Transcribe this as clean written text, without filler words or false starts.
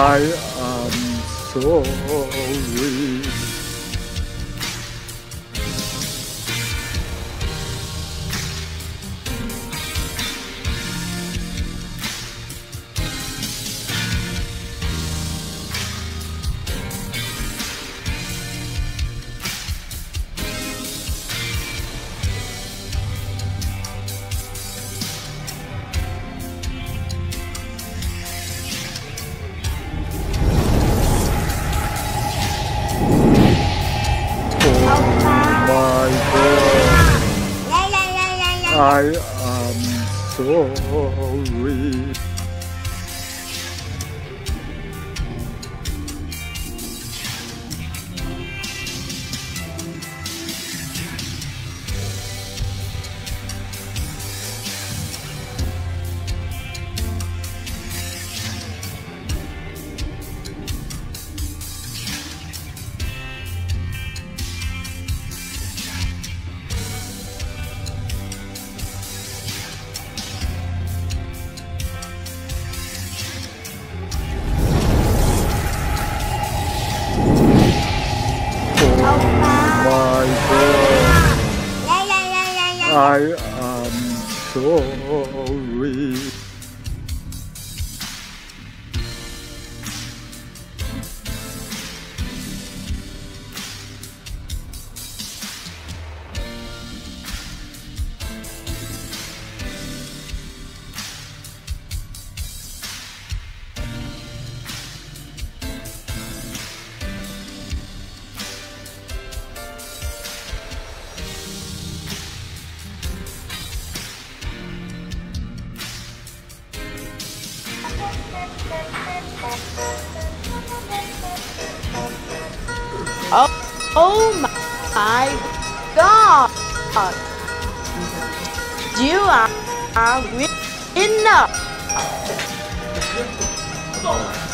I am sorry. I am sorry. I am sorry. Oh my God! You are a winner!